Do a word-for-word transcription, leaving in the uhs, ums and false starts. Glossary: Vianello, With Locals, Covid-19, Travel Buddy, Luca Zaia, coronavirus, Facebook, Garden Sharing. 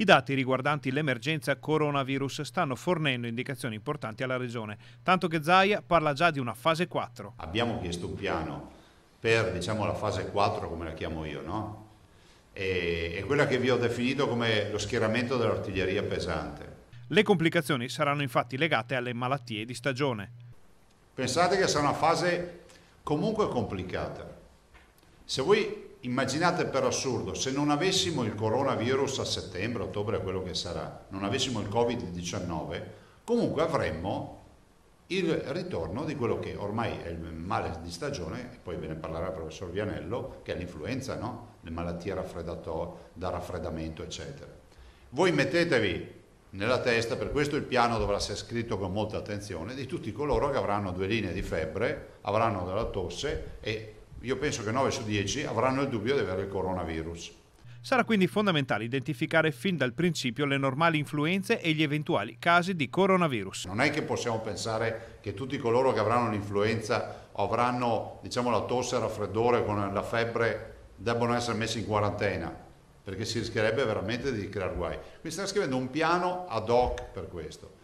I dati riguardanti l'emergenza coronavirus stanno fornendo indicazioni importanti alla Regione, tanto che Zaia parla già di una fase quattro. Abbiamo chiesto un piano per, diciamo, la fase quattro, come la chiamo io, no? E, e quella che vi ho definito come lo schieramento dell'artiglieria pesante. Le complicazioni saranno infatti legate alle malattie di stagione. Pensate che sarà una fase comunque complicata. Se voi immaginate per assurdo, se non avessimo il coronavirus a settembre, ottobre, quello che sarà, non avessimo il Covid diciannove, comunque avremmo il ritorno di quello che ormai è il male di stagione, e poi ve ne parlerà il professor Vianello, che è l'influenza, no? Le malattie da raffreddamento, eccetera. Voi mettetevi nella testa, per questo il piano dovrà essere scritto con molta attenzione, di tutti coloro che avranno due linee di febbre, avranno della tosse e io penso che nove su dieci avranno il dubbio di avere il coronavirus. Sarà quindi fondamentale identificare fin dal principio le normali influenze e gli eventuali casi di coronavirus. Non è che possiamo pensare che tutti coloro che avranno l'influenza o avranno, diciamo, la tosse, il raffreddore con la febbre debbano essere messi in quarantena, perché si rischierebbe veramente di creare guai. Quindi stiamo scrivendo un piano ad hoc per questo.